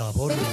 sabor.